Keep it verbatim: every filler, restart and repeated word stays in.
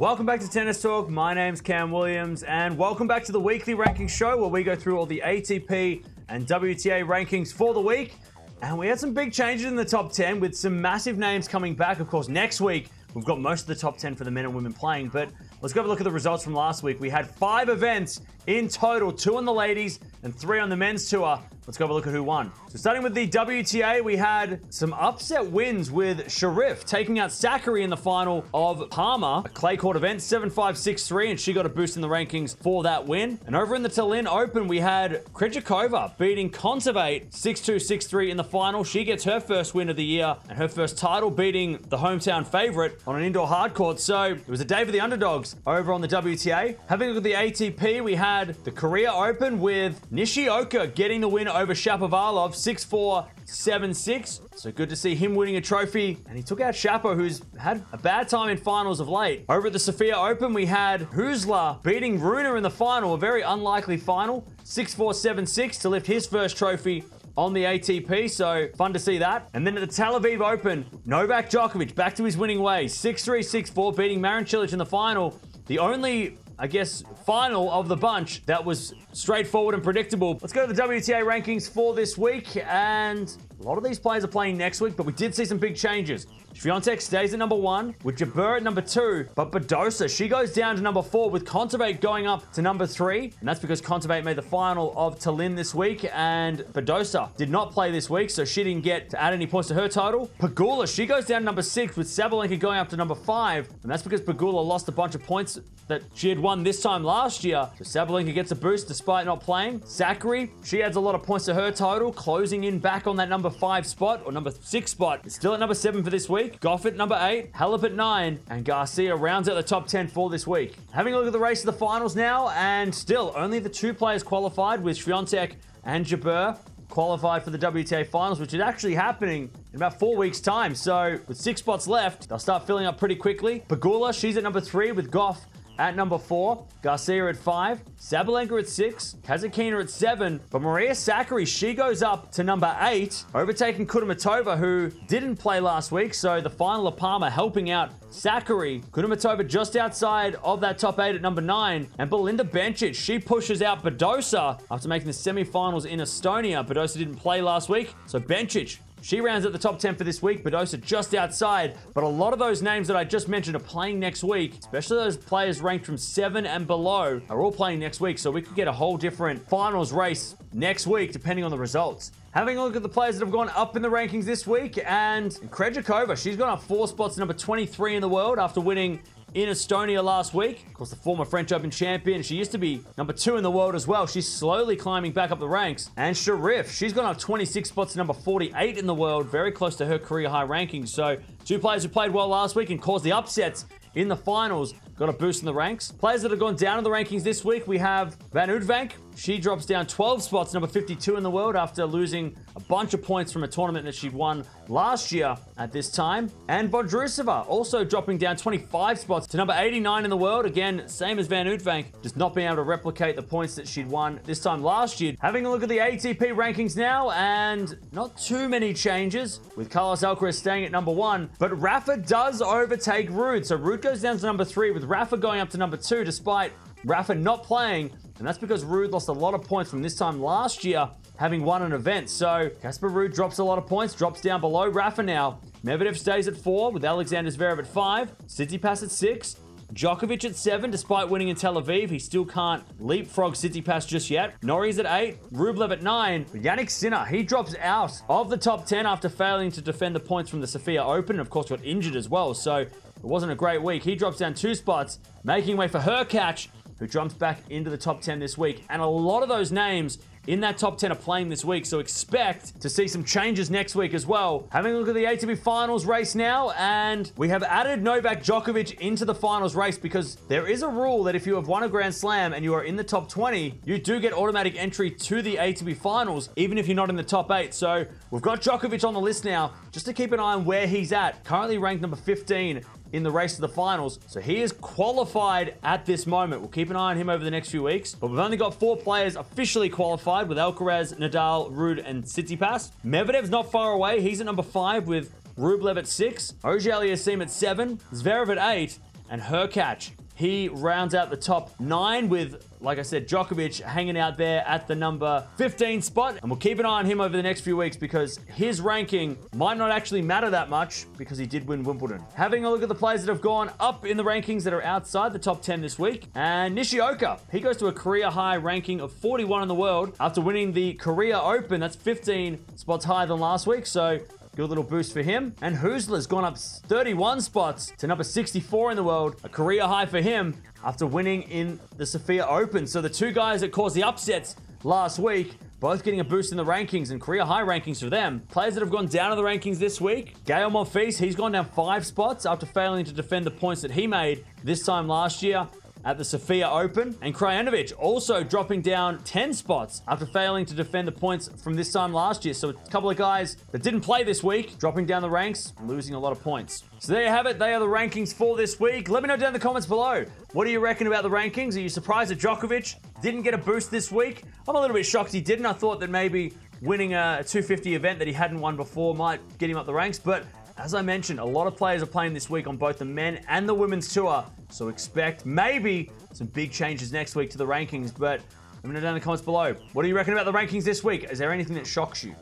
Welcome back to Tennis Talk. My name's Cam Williams, and welcome back to the weekly ranking show where we go through all the A T P and W T A rankings for the week. And we had some big changes in the top ten with some massive names coming back. Of course, next week, we've got most of the top ten for the men and women playing, but let's go have a look at the results from last week. We had five events in total, two on the ladies and three on the men's tour. Let's go have a look at who won. So starting with the W T A, we had some upset wins with Sharif taking out Zachary in the final of Parma, a clay court event, seven five, six three, and she got a boost in the rankings for that win. And over in the Tallinn Open, we had Krejcikova beating Kontaveit six two, six three in the final. She gets her first win of the year and her first title, beating the hometown favorite on an indoor hard court. So it was a day for the underdogs over on the W T A. Having a look at the A T P, we had the Korea Open with Nishioka getting the win over Shapovalov, six four, seven six. So good to see him winning a trophy. And he took out Shapo, who's had a bad time in finals of late. Over at the Sofia Open, we had Hrusler beating Ruud in the final, a very unlikely final, six four, seven six, to lift his first trophy on the A T P, so fun to see that. And then at the Tel Aviv Open, Novak Djokovic back to his winning ways, six three, six four, beating Marin Cilic in the final. The only, I guess, final of the bunch that was straightforward and predictable. Let's go to the W T A rankings for this week, and a lot of these players are playing next week, but we did see some big changes. Swiatek stays at number one, with Jabeur at number two, but Badosa, she goes down to number four, with Kontaveit going up to number three, and that's because Kontaveit made the final of Tallinn this week, and Badosa did not play this week, so she didn't get to add any points to her total. Pegula, she goes down to number six, with Sabalenka going up to number five, and that's because Pegula lost a bunch of points that she had won this time last year, so Sabalenka gets a boost despite not playing. Zachary, she adds a lot of points to her total, closing in back on that number five spot, or number six spot. It's still at number seven for this week. Goff at number eight, Halep at nine, and Garcia rounds out the top ten for this week. Having a look at the race of the finals now, and still only the two players qualified, with Swiatek and Jabeur qualified for the W T A finals, which is actually happening in about four weeks' time. So with six spots left, they'll start filling up pretty quickly. Pegula, she's at number three, with Goff at number four, Garcia at five, Sabalenka at six, Kazakina at seven, but Maria Sakkari, she goes up to number eight, overtaking Kudermetova, who didn't play last week, so the final of Parma helping out Sakkari. Kudermetova just outside of that top eight at number nine, and Belinda Bencic, she pushes out Badosa after making the semi-finals in Estonia. Badosa didn't play last week, so Bencic, she rounds out the top ten for this week. Badosa just outside, but a lot of those names that I just mentioned are playing next week, especially those players ranked from seven and below are all playing next week, so we could get a whole different finals race next week, depending on the results. Having a look at the players that have gone up in the rankings this week, and Krejcikova, she's gone up four spots to number twenty-three in the world after winning in Estonia last week. Of course, the former French Open champion. She used to be number two in the world as well. She's slowly climbing back up the ranks. And Sharif, she's gone up twenty-six spots to number forty-eight in the world, very close to her career high ranking. So two players who played well last week and caused the upsets in the finals got a boost in the ranks. Players that have gone down in the rankings this week, we have Van Uytvanck. She drops down twelve spots, number fifty-two in the world, after losing a bunch of points from a tournament that she won last year at this time. And Vondrousova also dropping down twenty-five spots to number eighty-nine in the world. Again, same as Van Uytvanck, just not being able to replicate the points that she'd won this time last year. Having a look at the A T P rankings now, and not too many changes, with Carlos Alcaraz staying at number one. But Rafa does overtake Ruud. So Ruud goes down to number three, with Rafa going up to number two, despite Rafa not playing, and that's because Ruud lost a lot of points from this time last year, having won an event. So Casper Ruud drops a lot of points, drops down below Rafa now. Medvedev stays at four, with Alexander Zverev at five, Tsitsipas at six, Djokovic at seven. Despite winning in Tel Aviv, he still can't leapfrog Tsitsipas just yet. Norrie's at eight, Rublev at nine. But Yannick Sinner, he drops out of the top ten after failing to defend the points from the Sofia Open, and of course got injured as well, so it wasn't a great week. He drops down two spots, making way for Hurkacz, who jumps back into the top ten this week. And a lot of those names in that top ten are playing this week, so expect to see some changes next week as well. Having a look at the A T P finals race now, and we have added Novak Djokovic into the finals race, because there is a rule that if you have won a Grand Slam and you are in the top twenty, you do get automatic entry to the A T P finals, even if you're not in the top eight. So we've got Djokovic on the list now, just to keep an eye on where he's at. Currently ranked number fifteen in the race to the finals, so he is qualified at this moment. We'll keep an eye on him over the next few weeks, but we've only got four players officially qualified, with Alcaraz, Nadal, Ruud, and Tsitsipas. Medvedev's not far away. He's at number five, with Rublev at six, Ogier Aliassime at seven, Zverev at eight, and Hurkacz. He rounds out the top nine with, like I said, Djokovic hanging out there at the number fifteen spot. And we'll keep an eye on him over the next few weeks because his ranking might not actually matter that much because he did win Wimbledon. Having a look at the players that have gone up in the rankings that are outside the top ten this week. And Nishioka, he goes to a career-high ranking of forty-one in the world after winning the Korea Open. That's fifteen spots higher than last week. So good little boost for him. And Hrusler's gone up thirty-one spots to number sixty-four in the world. A career high for him after winning in the Sofia Open. So the two guys that caused the upsets last week, both getting a boost in the rankings and career high rankings for them. Players that have gone down in the rankings this week. Gael Monfils, he's gone down five spots after failing to defend the points that he made this time last year at the Sofia Open. And Krajinovic also dropping down ten spots after failing to defend the points from this time last year. So a couple of guys that didn't play this week, dropping down the ranks and losing a lot of points. So there you have it. They are the rankings for this week. Let me know down in the comments below. What do you reckon about the rankings? Are you surprised that Djokovic didn't get a boost this week? I'm a little bit shocked he didn't. I thought that maybe winning a two fifty event that he hadn't won before might get him up the ranks, but as I mentioned, a lot of players are playing this week on both the men and the women's tour, so expect maybe some big changes next week to the rankings, but let me know down in the comments below. What do you reckon about the rankings this week? Is there anything that shocks you?